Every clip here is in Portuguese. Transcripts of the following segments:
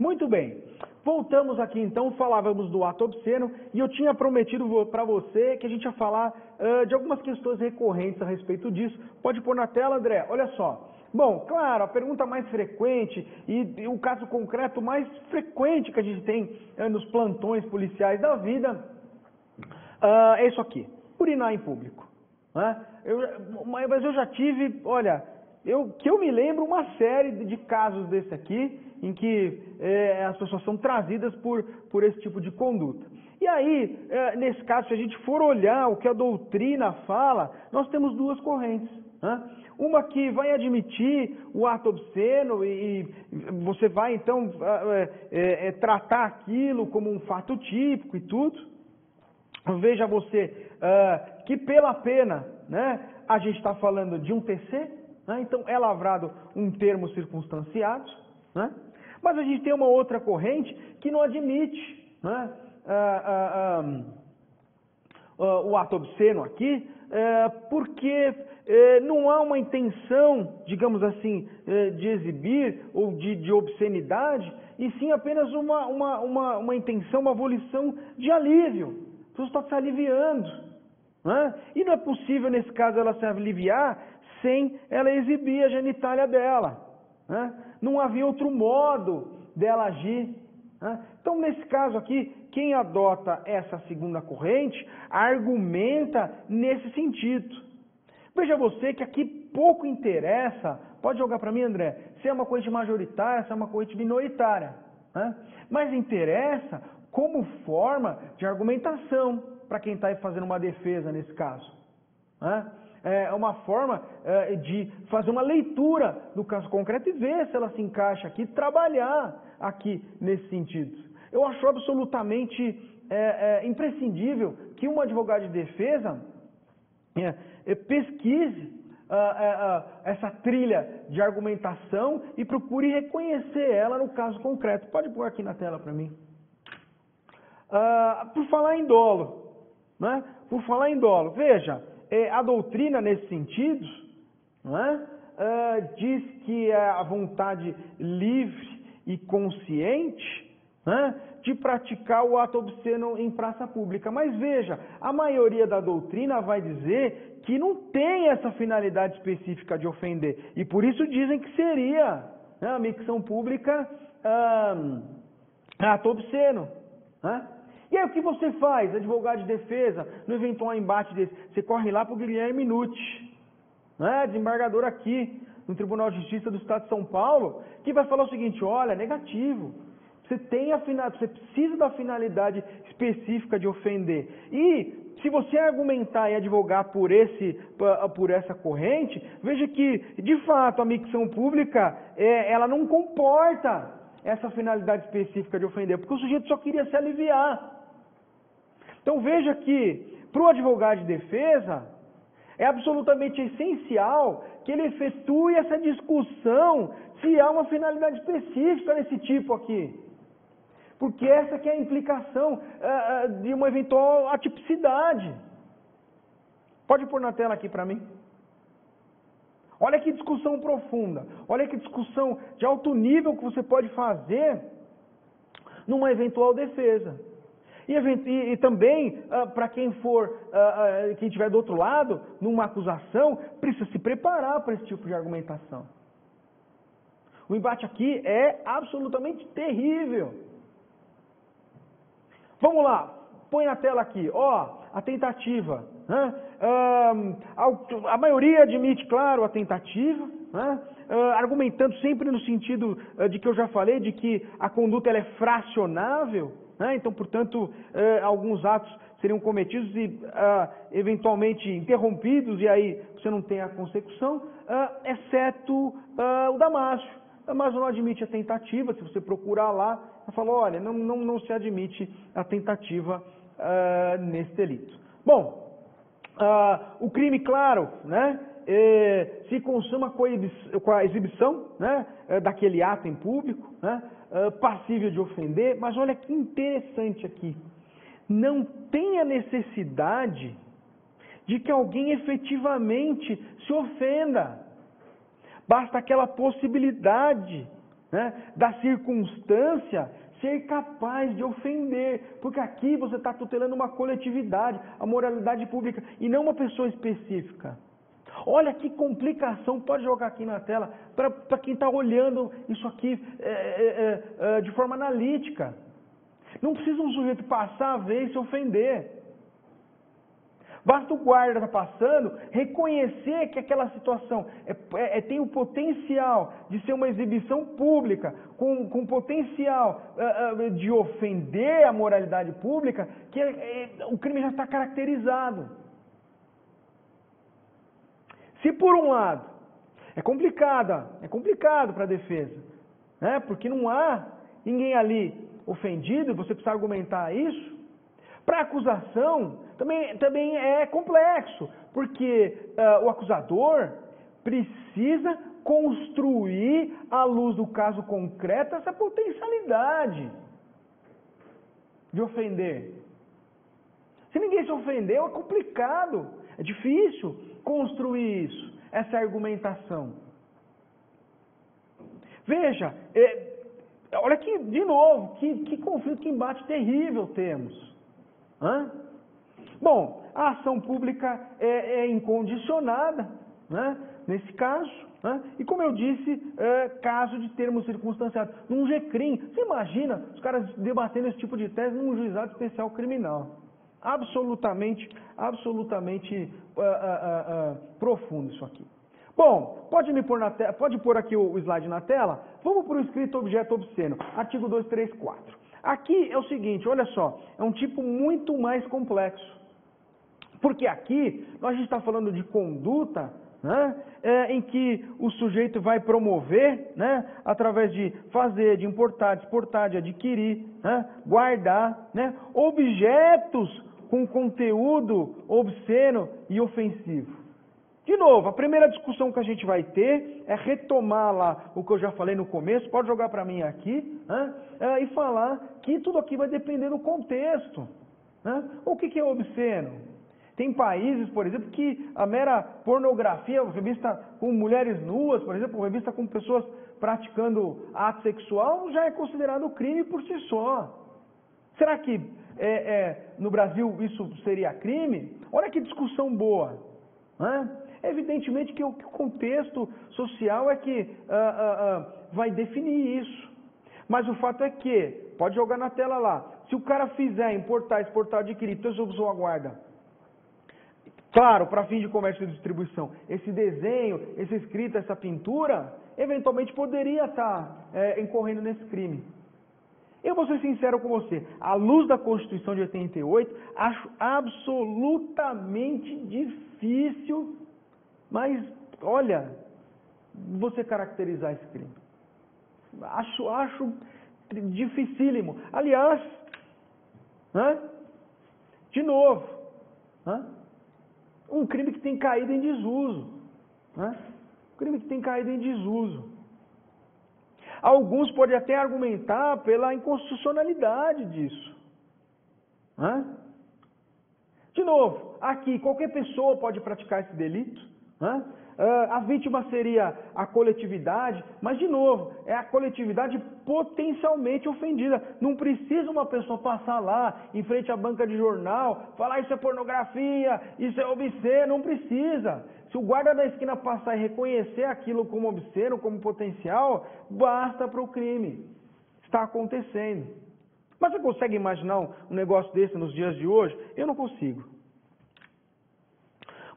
Muito bem. Voltamos aqui, então, falávamos do ato obsceno e eu tinha prometido para você que a gente ia falar de algumas questões recorrentes a respeito disso. Pode pôr na tela, André? Olha só. Bom, claro, a pergunta mais frequente e o caso concreto mais frequente que a gente tem nos plantões policiais da vida é isso aqui, urinar em público. Né? Mas eu já tive, olha, que eu me lembro uma série de casos desse aqui, em que as pessoas são trazidas por esse tipo de conduta. E aí, nesse caso, se a gente for olhar o que a doutrina fala, nós temos duas correntes. Né? Uma que vai admitir o ato obsceno e você vai, então, tratar aquilo como um fato típico e tudo. Veja você que pela pena, né, a gente está falando de um TC, né? Então é lavrado um termo circunstanciado, né? Mas a gente tem uma outra corrente que não admite, né, o ato obsceno aqui, porque não há uma intenção, digamos assim, de exibir ou de obscenidade, e sim apenas uma intenção, uma volição de alívio. A pessoa está se aliviando, né? E não é possível, nesse caso, ela se aliviar sem ela exibir a genitália dela. Não havia outro modo dela agir. Então, nesse caso aqui, quem adota essa segunda corrente argumenta nesse sentido. Veja você que aqui pouco interessa, pode jogar para mim, André, se é uma corrente majoritária, se é uma corrente minoritária. Mas interessa como forma de argumentação para quem está fazendo uma defesa nesse caso. É uma forma de fazer uma leitura do caso concreto e ver se ela se encaixa aqui, trabalhar aqui nesse sentido. Eu acho absolutamente imprescindível que um advogado de defesa pesquise essa trilha de argumentação e procure reconhecer ela no caso concreto. Pode pôr aqui na tela para mim. Por falar em dolo, né? Por falar em dolo, veja... A doutrina, nesse sentido, né, diz que é a vontade livre e consciente, né, de praticar o ato obsceno em praça pública. Mas veja, a maioria da doutrina vai dizer que não tem essa finalidade específica de ofender. E por isso dizem que seria, né, a micção pública ato obsceno. Né? E aí o que você faz, advogado de defesa, no eventual embate desse? Você corre lá para o Guilherme Minucci, né, desembargador aqui no Tribunal de Justiça do Estado de São Paulo, que vai falar o seguinte: olha, negativo, você precisa da finalidade específica de ofender. E se você argumentar e advogar por essa corrente, veja que, de fato, a micção pública, ela não comporta essa finalidade específica de ofender, porque o sujeito só queria se aliviar. Então veja que, para o advogado de defesa, é absolutamente essencial que ele efetue essa discussão se há uma finalidade específica desse tipo aqui. Porque essa que é a implicação de uma eventual atipicidade. Pode pôr na tela aqui para mim. Olha que discussão profunda, olha que discussão de alto nível que você pode fazer numa eventual defesa. E também, para quem estiver do outro lado, numa acusação, precisa se preparar para esse tipo de argumentação. O embate aqui é absolutamente terrível. Vamos lá, põe na tela aqui, ó, a tentativa. Né? A maioria admite, claro, a tentativa, né? Argumentando sempre no sentido de que eu já falei, de que a conduta ela é fracionável. Então, portanto, alguns atos seriam cometidos e eventualmente interrompidos, e aí você não tem a consecução, exceto o Damasio. O Damasio não admite a tentativa. Se você procurar lá, ele fala: olha, não se admite a tentativa nesse delito. Bom, o crime, claro, né, se consuma com a exibição, né, daquele ato em público, né, passível de ofender, mas olha que interessante aqui. Não tem a necessidade de que alguém efetivamente se ofenda. Basta aquela possibilidade né, da circunstância, ser capaz de ofender, porque aqui você está tutelando uma coletividade, a moralidade pública, e não uma pessoa específica. Olha que complicação, pode jogar aqui na tela, para quem está olhando isso aqui de forma analítica. Não precisa um sujeito passar a ver e se ofender. Basta o guarda estar passando, reconhecer que aquela situação tem o potencial de ser uma exibição pública, com potencial de ofender a moralidade pública, que o crime já está caracterizado. Se por um lado é complicado para a defesa, né? Porque não há ninguém ali ofendido, você precisa argumentar isso, para a acusação também é complexo, porque o acusador precisa construir, à luz do caso concreto, essa potencialidade de ofender. Se ninguém se ofendeu, é complicado, é difícil construir isso, essa argumentação. Veja, olha que, de novo, que conflito, que embate terrível temos. Hã? Bom, a ação pública é incondicionada, né, nesse caso, né, e como eu disse, caso de termo circunstanciado. Num G-Crim, você imagina os caras debatendo esse tipo de tese num juizado especial criminal. Absolutamente profundo isso aqui. Bom, pode pôr aqui o slide na tela? Vamos para o escrito objeto obsceno, artigo 234. Aqui é o seguinte, olha só, é um tipo muito mais complexo. Porque aqui nós está falando de conduta, né, em que o sujeito vai promover, né, através de fazer, de importar, de exportar, de adquirir, né, guardar, né, objetos com conteúdo obsceno e ofensivo. De novo, a primeira discussão que a gente vai ter é retomar lá o que eu já falei no começo, pode jogar para mim aqui, né, e falar que tudo aqui vai depender do contexto. Né? O que é obsceno? Tem países, por exemplo, que a mera pornografia, revista com mulheres nuas, por exemplo, revista com pessoas praticando ato sexual, já é considerado crime por si só. Será que no Brasil isso seria crime? Olha que discussão boa. Né? Evidentemente que o contexto social é que vai definir isso. Mas o fato é que, pode jogar na tela lá, se o cara fizer importar, exportar, adquirir, então eu uso a guarda. Claro, para fins de comércio e distribuição, esse desenho, essa escrita, essa pintura, eventualmente poderia estar incorrendo nesse crime. Eu vou ser sincero com você, à luz da Constituição de 88, acho absolutamente difícil, mas, olha, você caracterizar esse crime. Acho dificílimo. Aliás, né? De novo, né? Um crime que tem caído em desuso. Né? Um crime que tem caído em desuso. Alguns podem até argumentar pela inconstitucionalidade disso. Né? De novo, aqui qualquer pessoa pode praticar esse delito. Né? A vítima seria a coletividade, mas de novo, é a coletividade potencialmente ofendida. Não precisa uma pessoa passar lá, em frente à banca de jornal, falar isso é pornografia, isso é obsceno, não precisa. Se o guarda da esquina passar e reconhecer aquilo como obsceno, como potencial, basta para o crime. Está acontecendo. Mas você consegue imaginar um negócio desse nos dias de hoje? Eu não consigo.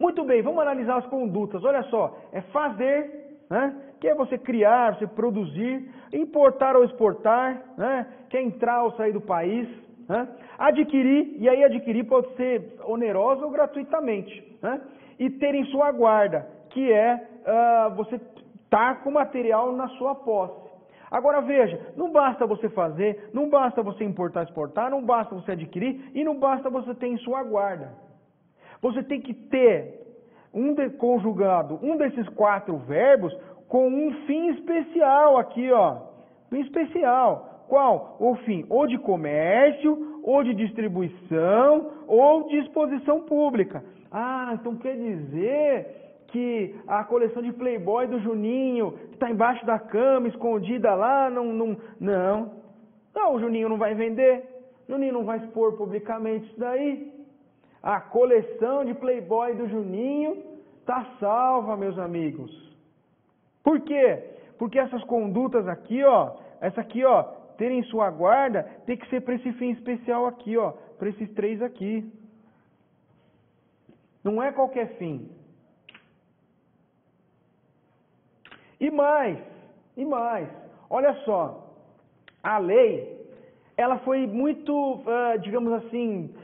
Muito bem, vamos analisar as condutas. Olha só, é fazer, né, que é você criar, você produzir, importar ou exportar, né, que é entrar ou sair do país, né, adquirir, e aí adquirir pode ser oneroso ou gratuitamente, né, e ter em sua guarda, que é você estar com material na sua posse. Agora veja, não basta você fazer, não basta você importar, exportar, não basta você adquirir e não basta você ter em sua guarda. Você tem que ter conjugado um desses quatro verbos com um fim especial aqui, ó. Fim especial. Qual? O fim ou de comércio, ou de distribuição, ou de exposição pública. Ah, então quer dizer que a coleção de Playboy do Juninho está embaixo da cama, escondida lá, não, o Juninho não vai vender, o Juninho não vai expor publicamente isso daí. A coleção de Playboy do Juninho está salva, meus amigos. Por quê? Porque essas condutas aqui, ó, essa aqui, ó, terem sua guarda, tem que ser para esse fim especial aqui, ó, para esses três aqui. Não é qualquer fim. E mais, olha só, a lei, ela foi muito, digamos assim,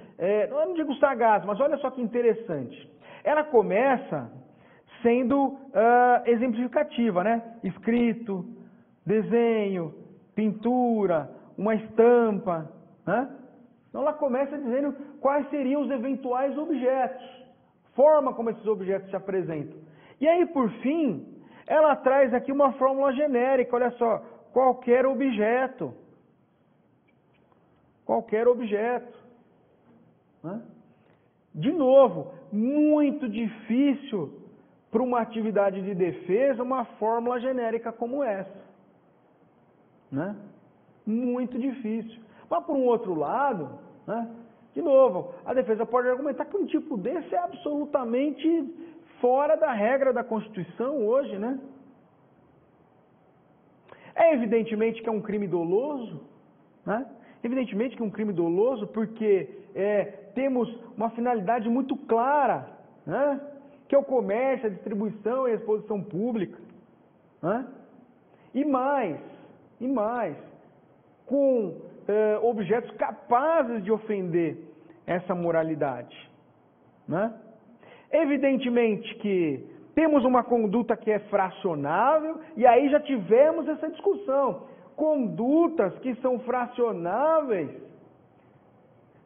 não digo sagaz, mas olha só que interessante. Ela começa sendo exemplificativa, né? Escrito, desenho, pintura, uma estampa, né? Então ela começa dizendo quais seriam os eventuais objetos, forma como esses objetos se apresentam. E aí, por fim, ela traz aqui uma fórmula genérica, olha só, qualquer objeto. Qualquer objeto. Né? De novo, muito difícil para uma atividade de defesa uma fórmula genérica como essa. Né? Muito difícil. Mas, por um outro lado, né? De novo, a defesa pode argumentar que um tipo desse é absolutamente fora da regra da Constituição hoje, né? É evidentemente que é um crime doloso, né? Evidentemente que é um crime doloso porque temos uma finalidade muito clara, né? Que é o comércio, a distribuição e a exposição pública, né? E mais, com objetos capazes de ofender essa moralidade, né? Evidentemente que temos uma conduta que é fracionável, e aí já tivemos essa discussão. Condutas que são fracionáveis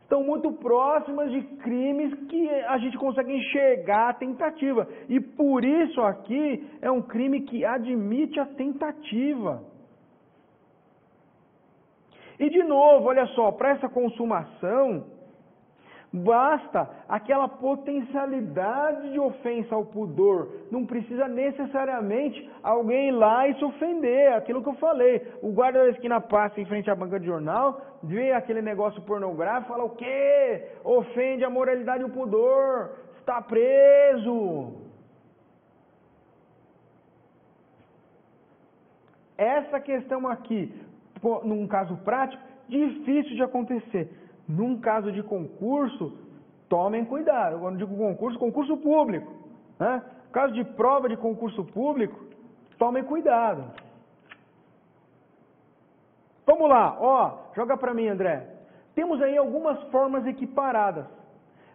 estão muito próximas de crimes que a gente consegue enxergar a tentativa. E por isso aqui é um crime que admite a tentativa. E de novo, olha só, para essa consumação, basta aquela potencialidade de ofensa ao pudor. Não precisa necessariamente alguém ir lá e se ofender. Aquilo que eu falei. O guarda da esquina passa em frente à banca de jornal, vê aquele negócio pornográfico, fala o quê? Ofende a moralidade e o pudor. Está preso. Essa questão aqui, num caso prático, difícil de acontecer. Num caso de concurso, tomem cuidado. Quando digo concurso, concurso público. Né? Caso de prova de concurso público, tomem cuidado. Vamos lá, ó, joga para mim, André. Temos aí algumas formas equiparadas.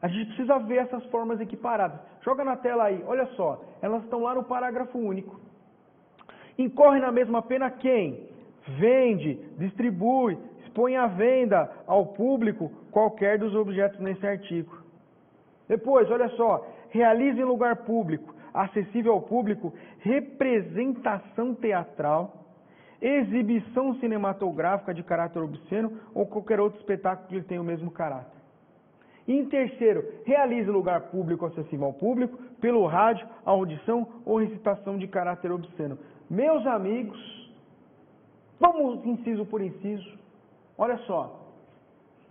A gente precisa ver essas formas equiparadas. Joga na tela aí, olha só. Elas estão lá no parágrafo único. Incorre na mesma pena quem vende, distribui, põe à venda ao público qualquer dos objetos nesse artigo. Depois, olha só, realiza em lugar público, acessível ao público, representação teatral, exibição cinematográfica de caráter obsceno ou qualquer outro espetáculo que tenha o mesmo caráter. E em terceiro, realiza em lugar público, acessível ao público, pelo rádio, audição ou recitação de caráter obsceno. Meus amigos, vamos inciso por inciso. Olha só,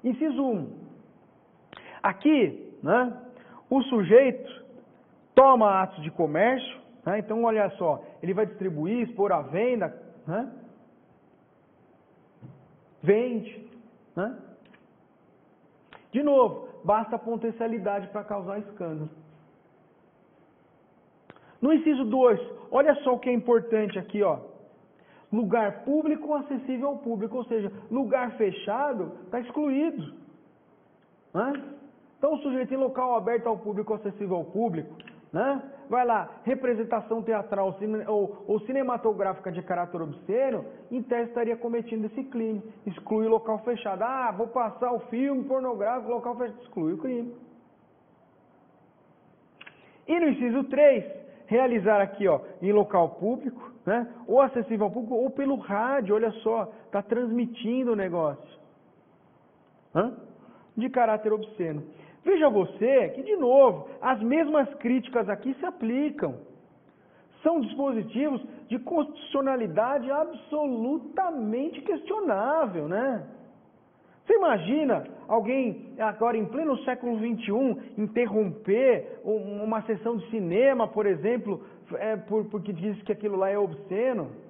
inciso 1, aqui, né, o sujeito toma atos de comércio, né, então olha só, ele vai distribuir, expor à venda, né, vende, né. De novo, basta potencialidade para causar escândalo. No inciso 2, olha só o que é importante aqui, ó. Lugar público acessível ao público, ou seja, lugar fechado está excluído. Né? Então, o sujeito em local aberto ao público, acessível ao público, né? Vai lá, representação teatral ou cinematográfica de caráter obsceno, em tese estaria cometendo esse crime, exclui o local fechado. Ah, vou passar o filme pornográfico, local fechado, exclui o crime. E no inciso 3, realizar aqui, ó, em local público, né, ou acessível ao público, ou pelo rádio, olha só, está transmitindo o negócio, de caráter obsceno. Veja você que, de novo, as mesmas críticas aqui se aplicam. São dispositivos de constitucionalidade absolutamente questionável, né? Você imagina alguém, agora em pleno século XXI, interromper uma sessão de cinema, por exemplo, porque diz que aquilo lá é obsceno?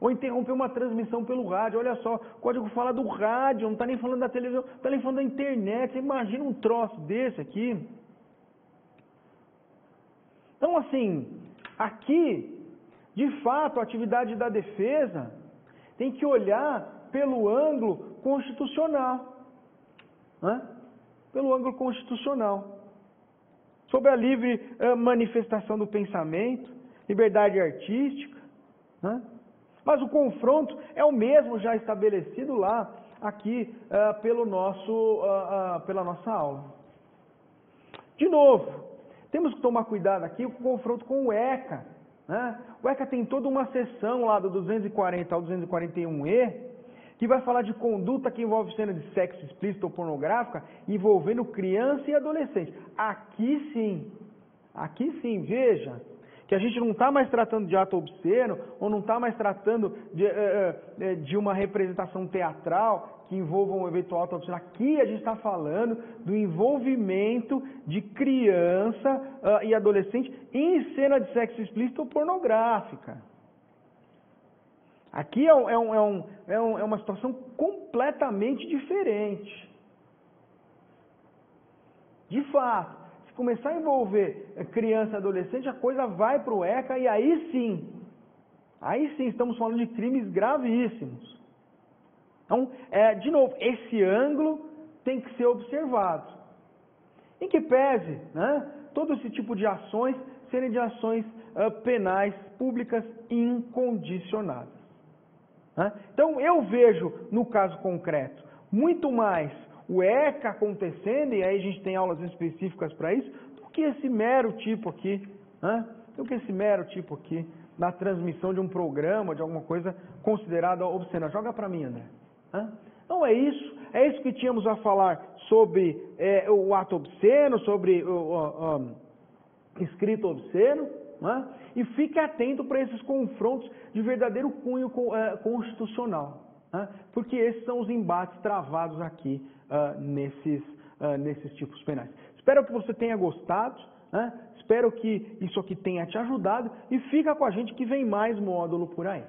Ou interromper uma transmissão pelo rádio. Olha só, o código fala do rádio, não está nem falando da televisão, não está nem falando da internet. Você imagina um troço desse aqui? Então, assim, aqui, de fato, a atividade da defesa tem que olhar pelo ângulo constitucional, né? Pelo ângulo constitucional, sobre a livre manifestação do pensamento, liberdade artística, né? Mas o confronto é o mesmo já estabelecido lá, aqui, pela nossa aula. De novo, temos que tomar cuidado aqui com o confronto com o ECA, né? O ECA tem toda uma seção lá do 240 ao 241E, que vai falar de conduta que envolve cena de sexo explícito ou pornográfica, envolvendo criança e adolescente. Aqui sim, veja, que a gente não está mais tratando de ato obsceno, ou não está mais tratando de uma representação teatral que envolva um eventual ato obsceno. Aqui a gente está falando do envolvimento de criança e adolescente em cena de sexo explícito ou pornográfica. Aqui é uma situação completamente diferente. De fato, se começar a envolver criança e adolescente, a coisa vai para o ECA e aí sim estamos falando de crimes gravíssimos. Então, de novo, esse ângulo tem que ser observado. Em que pese, né, todo esse tipo de ações serem de ações penais públicas incondicionadas. Então, eu vejo, no caso concreto, muito mais o ECA acontecendo, e aí a gente tem aulas específicas para isso, do que esse mero tipo aqui, né? Do que esse mero tipo aqui, na transmissão de um programa, de alguma coisa considerada obscena. Joga para mim, André. Então, é isso que tínhamos a falar sobre o ato obsceno, sobre o escrito obsceno. É? E fique atento para esses confrontos de verdadeiro cunho constitucional, é? Porque esses são os embates travados aqui nesses tipos penais. Espero que você tenha gostado, é? Espero que isso aqui tenha te ajudado e fica com a gente que vem mais módulo por aí.